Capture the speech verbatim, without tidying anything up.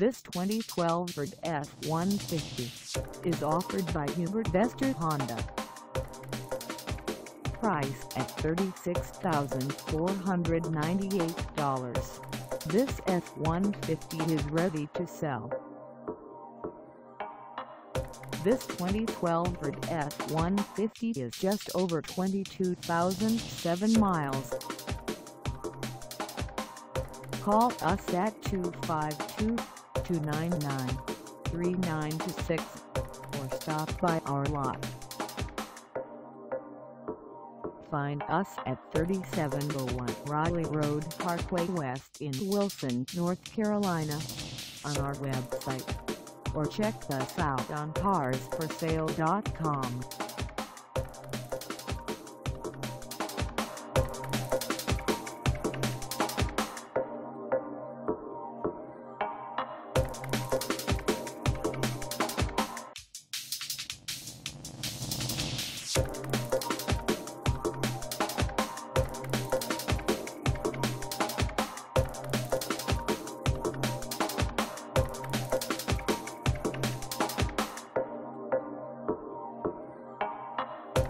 This twenty twelve Ford F one fifty is offered by Hubert Vester Honda. Price at thirty-six thousand four hundred ninety-eight dollars, this F one fifty is ready to sell. This twenty twelve Ford F one fifty is just over twenty-two thousand seven miles. Call us at two five two, two nine nine, three nine two six or stop by our lot. Find us at thirty-seven oh one Raleigh Road Parkway West in Wilson, North Carolina on our website, or check us out on cars for sale dot com.